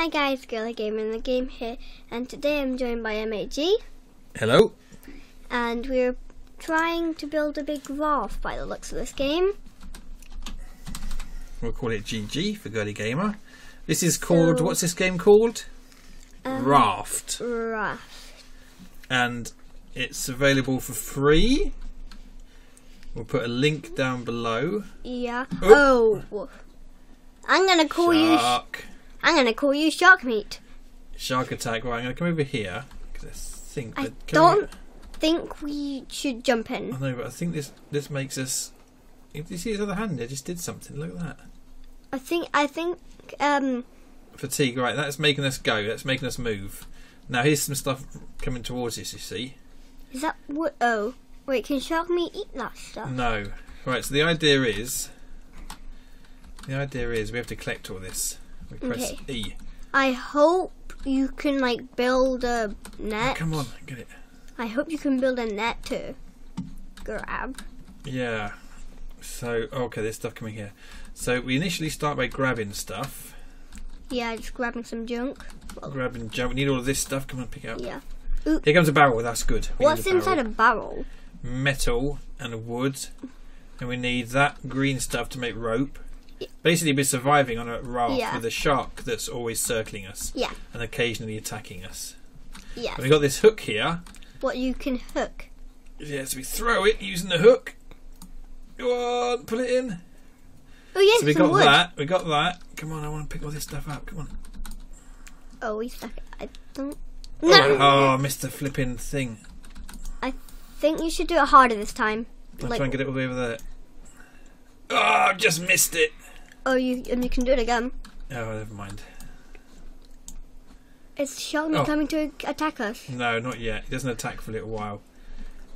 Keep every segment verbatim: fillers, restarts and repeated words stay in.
Hi guys, Girlie Gamer in the game here, and today I'm joined by M A G. Hello. And we're trying to build a big raft by the looks of this game. We'll call it G G for Girlie Gamer. This is called, so, what's this game called? Um, Raft. Raft. And it's available for free. We'll put a link down below. Yeah. Oh. oh. I'm gonna call Shark. you. I'm gonna call you shark meat. Shark attack. Right, I'm gonna come over here because I think that, I don't we... think we should jump in. I know, but I think this this makes us. Did you see his other hand? It just did something. Look at that. I think I think um. Fatigue. Right, that's making us go. That's making us move. Now here's some stuff coming towards us. You see. Is that what? Oh. Wait, can shark meat eat that stuff? No. Right, so the idea is, the idea is we have to collect all this. We press okay. E. I hope you can like build a net. Oh, come on, get it. I hope you can build a net to grab. Yeah. So, okay, there's stuff coming here. So we initially start by grabbing stuff. Yeah, just grabbing some junk. Well, grabbing junk. We need all of this stuff. Come on, pick it up. Yeah. Ooh. Here comes a barrel. That's good. We What's a inside barrel. a barrel? Metal and wood, and we need that green stuff to make rope. Yeah. Basically, we're surviving on a raft yeah. with a shark that's always circling us yeah. and occasionally attacking us. Yeah. We've got this hook here. What you can hook? Yeah, so we throw it using the hook. Go on, pull it in. Oh yeah, so we got wood. that. We got that. Come on, I want to pick all this stuff up. Come on. Oh, we stuck it. I don't. No. Oh, oh Mister Flipping thing. I think you should do it harder this time. I'll like, try and get it all the way over there. Oh, I've just missed it. Oh, you and you can do it again. Oh, never mind. Is Shark oh. coming to attack us? No, not yet. He doesn't attack for a little while.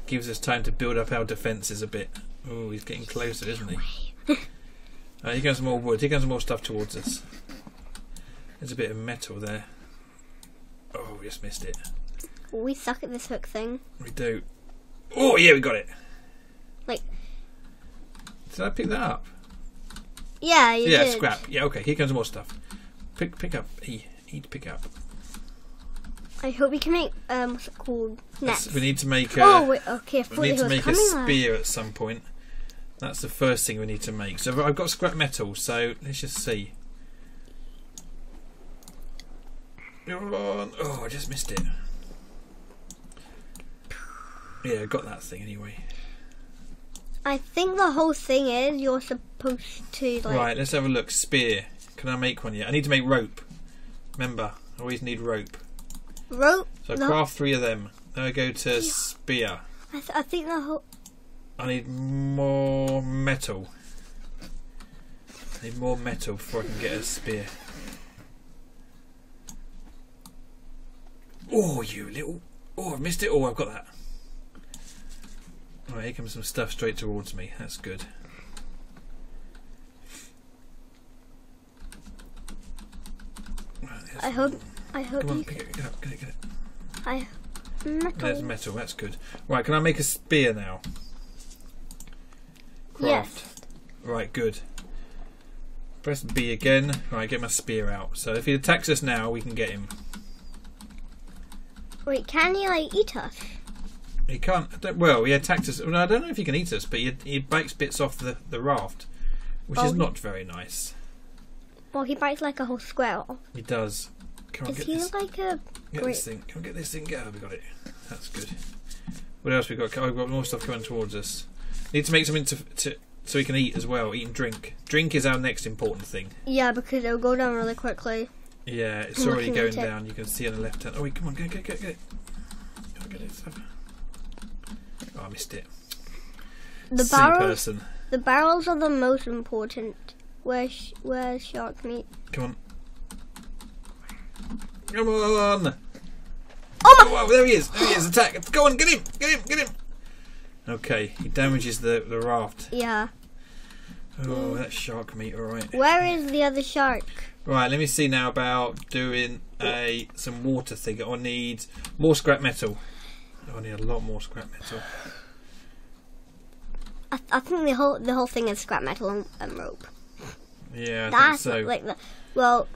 Gives us time to build up our defences a bit. Oh, he's getting closer, isn't he? Right, here comes more wood. Here comes more stuff towards us. There's a bit of metal there. Oh, we just missed it. We suck at this hook thing. We do. Oh yeah, we got it. Like, did I pick that up? Yeah, you yeah, did. Scrap. Yeah, okay. Here comes more stuff. Pick, pick up. E, need to pick up. I hope we can make um, what's it called? Nets. That's, we need to make. A, oh, wait, okay. I we need to make a spear out. at some point. That's the first thing we need to make. So I've got scrap metal. So let's just see. Oh, I just missed it. Yeah, I got that thing anyway. I think the whole thing is you're supposed to like... Right, let's have a look. Spear. Can I make one yet? I need to make rope. Remember, I always need rope. Rope? So I craft three of them. Then I go to yeah. spear. I, th I think the whole... I need more metal. I need more metal before I can get a spear. Oh, you little... Oh, I've missed it. Oh, I've got that. Right, here comes some stuff straight towards me. That's good. Right, I hope. I hope. Come on, you pick it, get up, get it, get it. I. Metal. There's metal. That's good. Right, can I make a spear now? Craft. Yes. Right, good. Press B again. Right, get my spear out. So if he attacks us now, we can get him. Wait, can he like eat us? He can't. Don't, well, he attacked us. Well, I don't know if he can eat us, but he, he bites bits off the, the raft, which oh. is not very nice. Well, he bites like a whole square off. He does. Come on, Is get he this. like a? Get this thing. Come on, get this thing. Go. We got it. That's good. What else we got? Oh, we've got more stuff coming towards us. Need to make something to, to so we can eat as well. Eat and drink. Drink is our next important thing. Yeah, because it'll go down really quickly. Yeah, it's I'm already going down. It. You can see on the left hand. Oh, wait, come on, get get get get it. Come on, get it. Oh, I missed it. The barrels, the barrels are the most important. Where's, where's shark meat? Come on. Come on. Oh, my. Oh, there he is. There he is. Attack. Go on. Get him. Get him. Get him. Okay. He damages the, the raft. Yeah. Oh, mm. that's shark meat. All right. Where is the other shark? Right. Let me see now about doing a some water thing. I need more scrap metal. Oh, I need a lot more scrap metal. I, th I think the whole the whole thing is scrap metal and, and rope. Yeah, I That's think so. Like the, well,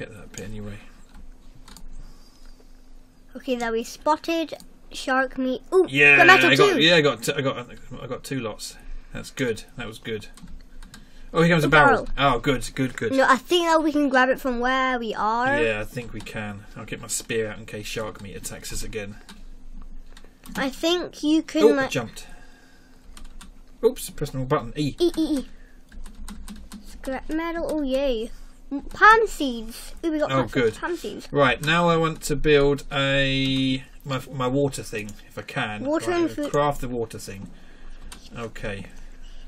get that bit anyway. Okay, there we spotted shark meat. Ooh, yeah, got metal I got, too. Yeah, I got, t I got, I got two lots. That's good. That was good. Oh, here comes a, a barrel. barrel. Oh, good, good, good. No, I think that we can grab it from where we are. Yeah, I think we can. I'll get my spear out in case shark meat attacks us again. I think you can. Oh, I jumped. Oops, pressed the wrong button. E. E E E. Scrap metal. Oh yay. Palm seeds. Ooh, we got oh, good. palm seeds. Right, now I want to build a my my water thing if I can. Water right, and food. Craft the water thing. Okay.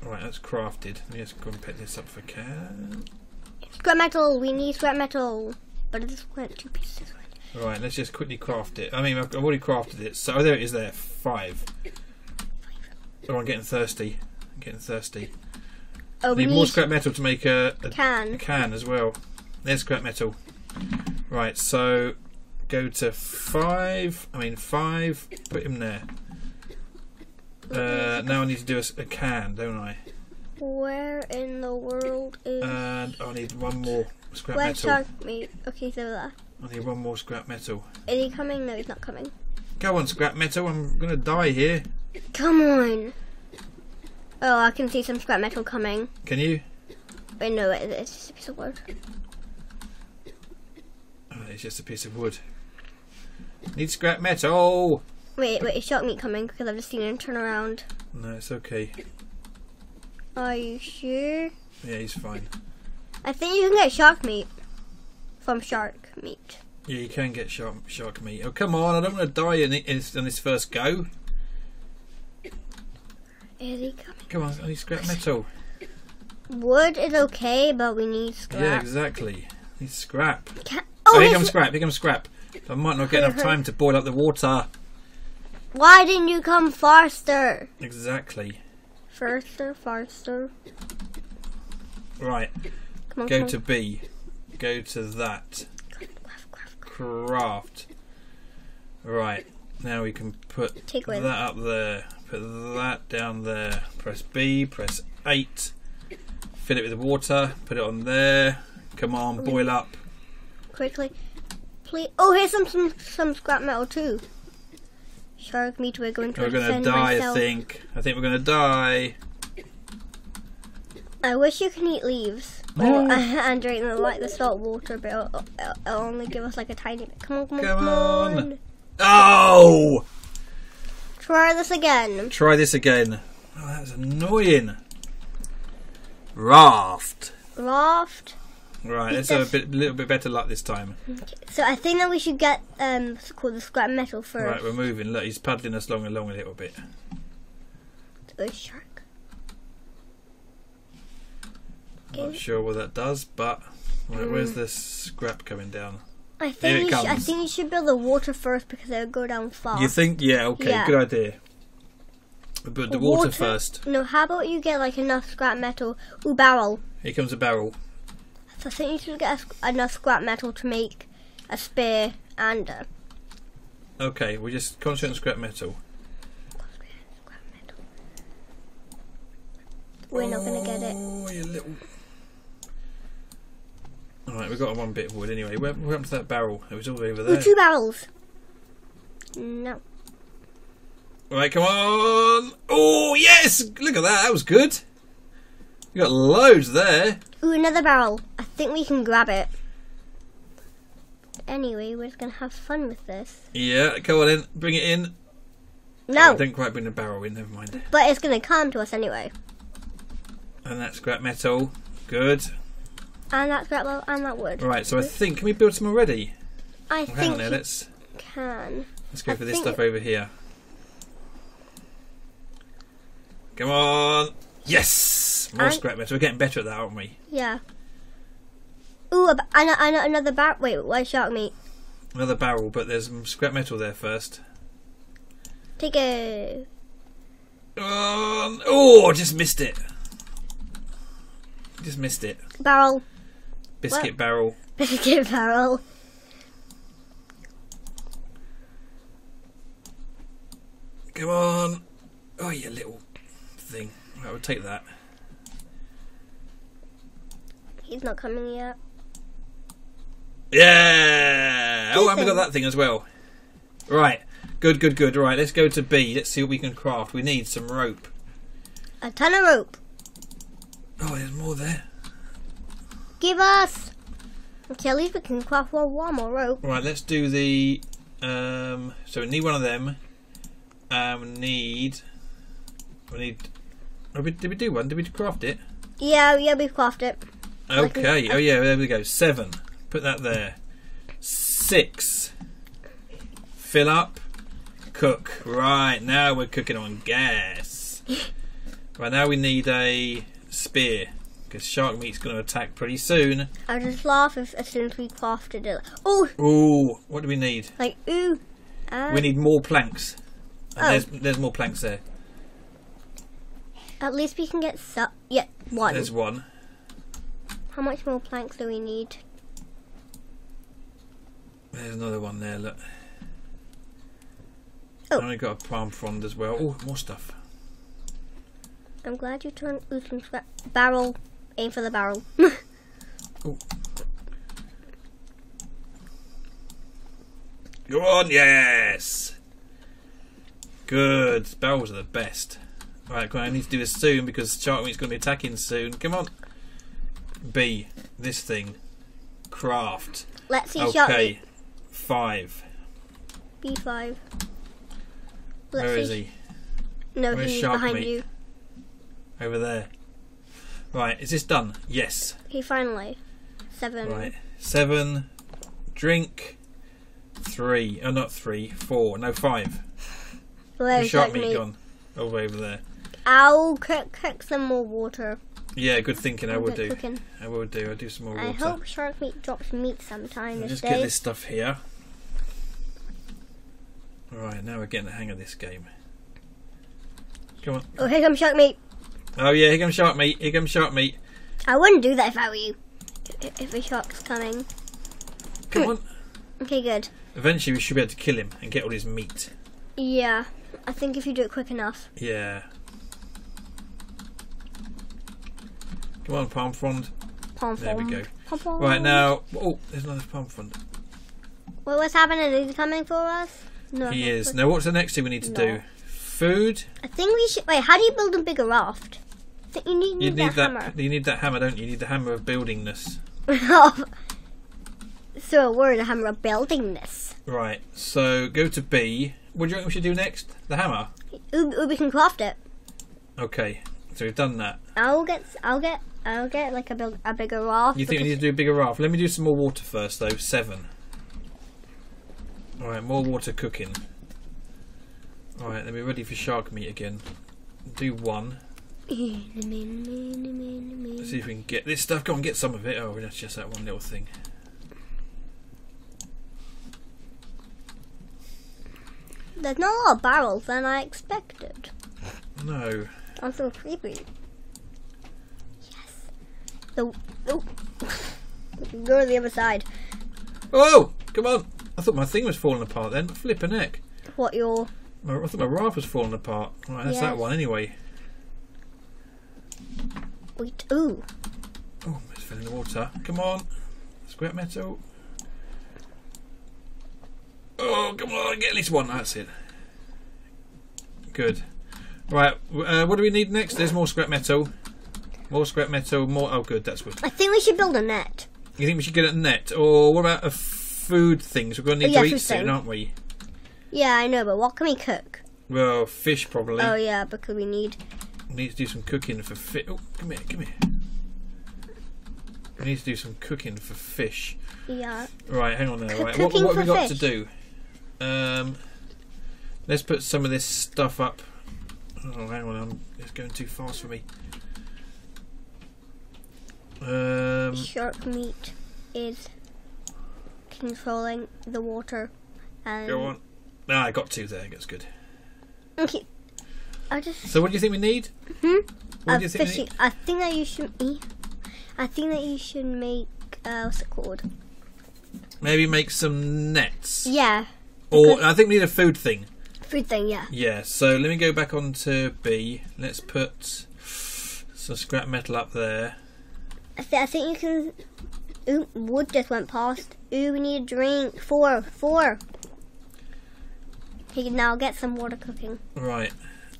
Right, that's crafted. Let me just go and pick this up if I can. Scrap metal. We need scrap metal. But this went two pieces. Right, let's just quickly craft it. I mean, I've already crafted it. So oh, there it is. There, five. Oh, I'm getting thirsty. I'm getting thirsty. Oh, we need, need more scrap metal to make a, a can. A can as well. There's scrap metal. Right, so go to five. I mean five. Put him there. Uh, now I need to do a, a can, don't I? Where in the world is? And oh, I need one more scrap Where metal. Where's shark meat? Okay, so there. I need one more scrap metal. Is he coming? No, he's not coming. Go on, scrap metal. I'm gonna die here. Come on. Oh, I can see some scrap metal coming. Can you? Wait, no, it's just a piece of wood. Oh, it's just a piece of wood. Need scrap metal! Wait, wait, is shark meat coming? Because I've just seen him turn around. No, it's okay. Are you sure? Yeah, he's fine. I think you can get shark meat from shark meat. Yeah, you can get shark, shark meat. Oh, come on, I don't want to die in, in, in this first go. Is he coming? Come on, I need scrap metal. Wood is okay, but we need scrap. Yeah, exactly. Need scrap. Can't, oh, oh, here comes scrap. Here comes scrap. I might not get enough time to boil up the water. Why didn't you come faster? Exactly. Faster, faster. Right. Come on, go come. to B. Go to that. Craft. craft, craft. craft. Right. Now we can put Take that up there. Put that down there. Press B, press eight. Fill it with the water. Put it on there. Come on, okay. Boil up. Quickly. Please. Oh, here's some, some some scrap metal too. Shark meat, we're going to We're going to die, myself. I think. I think we're going to die. I wish you can eat leaves. Oh. And drink the, like, the salt water, but it'll, it'll only give us like a tiny bit. Come on, come on, come on. on. Oh! Try this again. Try this again. Oh, that was annoying. Raft. Raft. Right, let's have a bit, little bit better luck this time. Okay. So I think that we should get um, what's called the scrap metal first. Right, we're moving. Look, he's paddling us along, along a little bit. A shark. Okay. Not sure what that does, but right, mm. where's the scrap coming down? I think, you I think you should build the water first because it'll go down fast. You think? Yeah, okay, yeah. Good idea. We'll build the water, water first. No, how about you get like enough scrap metal? Ooh, barrel. Here comes a barrel. So I think you should get a, enough scrap metal to make a spear and a... Okay, we just concentrate on scrap metal. Concentrate on scrap metal. We're oh, not going to get it. Oh, you little... Alright, we've got one bit of wood anyway. Where went to that barrel? It was all over there. Ooh, two barrels. No. Alright, come on. Oh, yes! Look at that. That was good. You got loads there. Ooh, another barrel. I think we can grab it. Anyway, we're just going to have fun with this. Yeah, come on in. Bring it in. No. Oh, I didn't quite bring the barrel in. Never mind. But it's going to come to us anyway. And that scrap metal. Good. And that scrap metal and that wood. Right, so I think, can we build some already? I well, think hang on there, let's, can. Let's go I for this stuff over here. Come on. Yes! More and scrap metal. We're getting better at that, aren't we? Yeah. Ooh, I know, I know another barrel. Wait, where's shark meat? Another barrel, but there's some scrap metal there first. Take it. Um, oh, just missed it. Just missed it. Barrel. Biscuit what? barrel. Biscuit barrel. Come on. Oh, you little thing. I will take that. He's not coming yet. Yeah! Oh, and we got that thing as well. Right. Good, good, good. Right, let's go to B. Let's see what we can craft. We need some rope. A ton of rope. Oh, there's more there. Give us... Okay, at least we can craft one, one more rope. Right, let's do the... Um, so we need one of them. Um, we need... We need... Did we, did we do one? Did we craft it? Yeah, yeah, we've crafted it. Okay. Oh, yeah, there we go. Seven. Put that there. Six. Fill up. Cook. Right, now we're cooking on gas. Right, now we need a spear. Because shark meat's going to attack pretty soon. I just laugh if, as soon as we crafted it. Oh! Ooh, what do we need? Like, ooh. Um, we need more planks. And oh. there's, there's more planks there. At least we can get su- yeah, one. There's one. How much more planks do we need? There's another one there, look. Oh. And we got a palm frond as well. Oh, more stuff. I'm glad you turned ooh, some scrap. Barrel. Aim for the barrel. Ooh. Go on, yes! Good. Barrels are the best. Alright, I need to do this soon because shark meat's going to be attacking soon. Come on. B, this thing, craft. Let's see. Okay, five. B five. Let's Where see. is he? No, Where he's behind meat? you. Over there. Right, is this done? Yes. He finally. Seven. Right, seven. Drink. Three. Oh, not three. Four. No, five. Where's shark meat gone? All the way over there. I'll cook some more water. Yeah, good thinking. I will do. Cooking. I will do. I'll do some more water. I hope shark meat drops meat sometime. I'll just day. get this stuff here. Alright, now we're getting the hang of this game. Come on. Oh, here comes shark meat. Oh, yeah, here comes shark meat. Here comes shark meat. I wouldn't do that if I were you. If a shark's coming. Come on. Okay, good. Eventually, we should be able to kill him and get all his meat. Yeah, I think if you do it quick enough. Yeah. Come on, palm frond. Palm frond. There we go. Palm frond. Right now, oh, there's another palm frond. Well, what's happening? Is he coming for us? No. He is. Now, what's the next thing we need to no. do? Food. I think we should. Wait, how do you build a bigger raft? I think you need, need, you need that, that hammer. You need that hammer, don't you? You need the hammer of buildingness. So, we're the hammer of buildingness. Right. So, go to B. What do you reckon we should do next? The hammer. Ooh, we can craft it. Okay. So we've done that. I'll get. I'll get. I'll get like a, big, a bigger raft. You think we need to do a bigger raft? Let me do some more water first though. Seven. Alright, more water cooking. Alright, then we're ready for shark meat again. Do one. Let's see if we can get this stuff. Go on, get some of it. Oh, that's just that one little thing. There's not a lot of barrels than I expected. No. I'm so creepy. Yes. The oh, go to the other side. Oh, come on! I thought my thing was falling apart. Then flip a neck. What your? I thought my raft was falling apart. Right, that's yes. that one anyway. Wait, ooh. Oh, it's filling the water. Come on, square metal. Oh, come on, get at least one. That's it. Good. Right, uh, what do we need next? There's more scrap metal. More scrap metal, more... Oh, good, that's good. I think we should build a net. You think we should get a net? Or what about a food thing? So we're going to need oh, yeah, to eat soon, thing. aren't we? Yeah, I know, but what can we cook? Well, fish, probably. Oh, yeah, because we need... We need to do some cooking for fish. Oh, come here, come here. We need to do some cooking for fish. Yeah. Right, hang on there. Right. What, what have we got fish? to do? Um, let's put some of this stuff up. Oh, hang on, I'm, it's going too fast for me. Um, Shark meat is controlling the water. And go on. Ah, I got two there, that's good. Okay. I just. So, what do you think we need? Hmm? What uh, do you think we need? I think that you should eat. I think that you should make. Uh, what's it called? Maybe make some nets. Yeah. Or, I think we need a food thing. Food thing, yeah. Yeah, so let me go back on to B. Let's put some scrap metal up there. I, th I think you can Ooh, wood just went past. Ooh, we need a drink. Four, four. He can now get some water cooking. Right.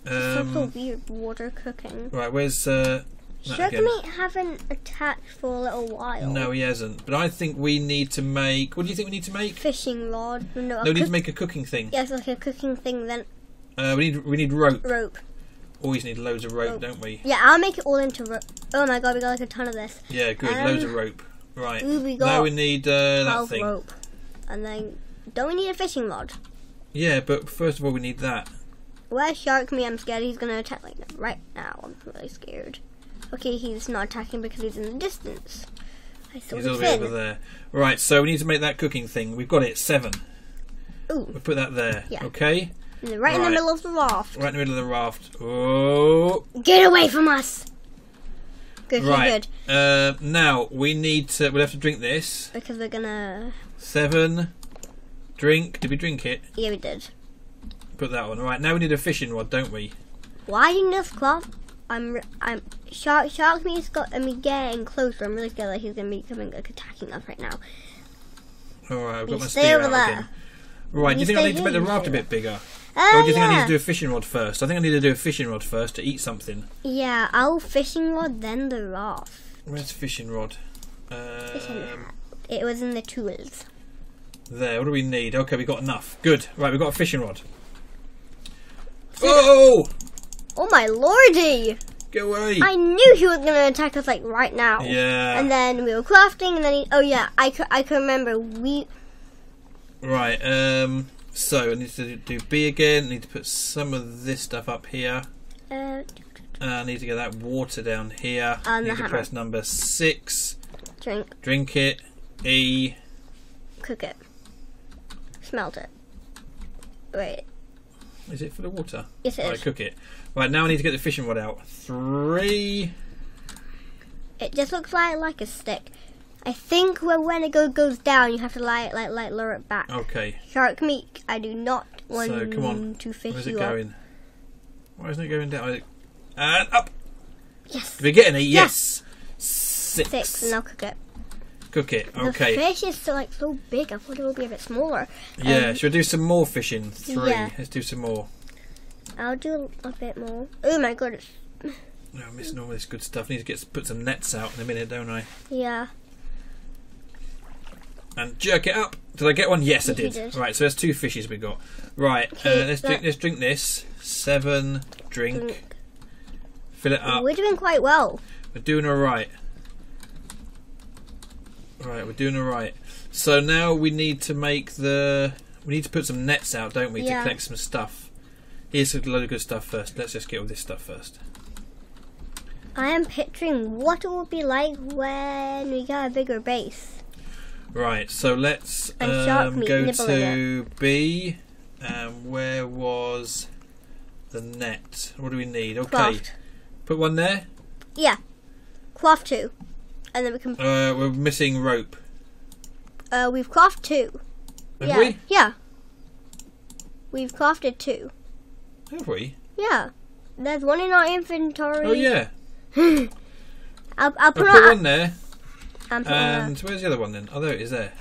Um, some sort of weird water cooking. Right, where's uh? Sugarmate haven't attacked for a little while. No, he hasn't. But I think we need to make. What do you think we need to make? Fishing rod. No, no we need to make a cooking thing. Yes, yeah, like a cooking thing. Then. Uh, we need we need rope. Rope. Always need loads of rope, rope, don't we? Yeah, I'll make it all into rope. Oh my god, we got like a ton of this. Yeah, good. Um, loads of rope. Right. Ooh, we got now we need uh, that thing. Rope. And then, don't we need a fishing rod? Yeah, but first of all, we need that. Where's Sharkmate? I'm scared he's gonna attack like right now. I'm really scared. Okay, he's not attacking because he's in the distance. I saw he's all the way over there. Right, so we need to make that cooking thing. We've got it, seven. Ooh. We put that there. Yeah. Okay. Right, right in the middle of the raft. Right in the middle of the raft. Oh! Get away from us! Good, right. Good. Uh, now we need to. We'll have to drink this because we're gonna. Seven. Drink. Did we drink it? Yeah, we did. Put that on. Right. Now we need a fishing rod, don't we? Why in this club? I'm. I'm. Shark. Sharkmate's got. I mean, getting closer. I'm really scared that he's gonna be coming, like, attacking us right now. All right. I've got my spear out again. Right. Do you think I need to make the raft a bit bigger? Oh, or do you yeah. think I need to do a fishing rod first? I think I need to do a fishing rod first to eat something. Yeah, I'll fishing rod, then the raft. Where's fishing rod? Um, fishing it was in the tools. There, what do we need? Okay, we got enough. Good. Right, we've got a fishing rod. So oh! Oh my lordy! Get away! I knew he was going to attack us, like, right now. Yeah. And then we were crafting, and then he... Oh, yeah, I can I remember. We... Right, um... So I need to do B again. I need to put some of this stuff up here. Uh, I need to get that water down here. I need to press number six. Drink. Drink it. E. Cook it. Smelt it. Wait. Is it full of water? Yes, it is. Right, cook it. Right, now I need to get the fishing rod out. Three. It just looks like like a stick. I think when it go, goes down, you have to like, like, like, lure it back. Okay. Sharkmate, I do not want so, come on. to fish you. Where's it you going? Up. Why isn't it going down? And up. Yes. We're getting a yes. yes. Six. Six. And I'll cook it. Cook it. Okay. The fish is so, like so big. I thought it would be a bit smaller. Yeah. Um, should we do some more fishing? Three. Yeah. Let's do some more. I'll do a bit more. Oh my god. No, I'm missing all this good stuff. I need to get put some nets out in a minute, don't I? Yeah. And jerk it up. Did I get one? Yes, I did. did. Right, so there's two fishes we got. Right, okay, uh, let's drink. Let's drink this. Seven. Drink. drink. Fill it up. We're doing quite well. We're doing all right. Right, we're doing all right. So now we need to make the. We need to put some nets out, don't we, yeah. to collect some stuff? Here's a load of good stuff first. Let's just get all this stuff first. I am picturing what it would be like when we got a bigger base. Right, so let's um, go to B. Um, where was the net? What do we need? Okay, Craft. Put one there. Yeah, craft two, and then we can. Uh, we're missing rope. Uh, we've crafted two. Have yeah. we? Yeah. We've crafted two. Have we? Yeah. There's one in our inventory. Oh yeah. I'll, I'll, I'll put one on there. And um, where's the other one then? Oh, there it is there.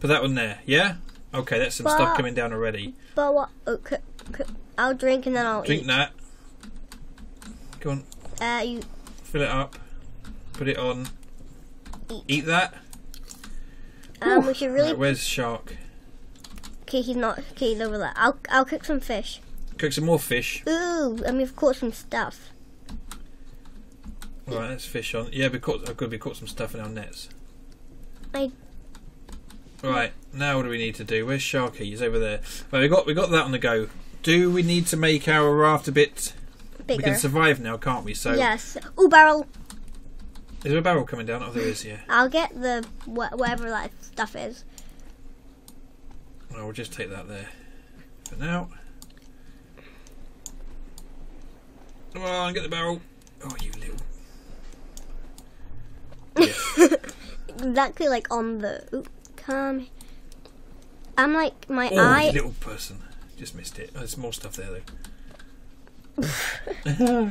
Put that one there, yeah? Okay, that's some but, stuff coming down already. But what? Oh, I'll drink and then I'll drink eat. Drink that. Go on. Uh, you... Fill it up. Put it on. Eat, eat that. Um, Ooh. we should really... Right, where's Shark? Okay, he's not... Okay, he's over there. I'll, I'll cook some fish. Cook some more fish. Ooh, and we've caught some stuff. Right, let's fish on. Yeah, we caught. Good, we caught some stuff in our nets. I. Right now, what do we need to do? Where's Sharky? He's over there. Right, we got we got that on the go. Do we need to make our raft a bit bigger? We can survive now, can't we? So yes. Ooh, barrel. Is there a barrel coming down? Oh, there is. Yeah. I'll get the wh whatever that stuff is. Well, we'll just take that there for now. Come on, get the barrel. Oh, you little. Yeah. Exactly, like on the oop, come. I'm like my oh, eye. Little person, just missed it. Oh, there's more stuff there though.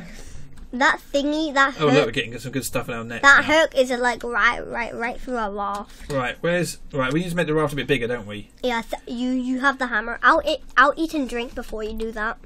that thingy, that hook. Oh look, we're getting some good stuff in our net. That now. hook is like right, right, right through our raft. Right, where's right? We need to make the raft a bit bigger, don't we? Yeah. You you have the hammer. I'll eat, I'll eat and drink before you do that.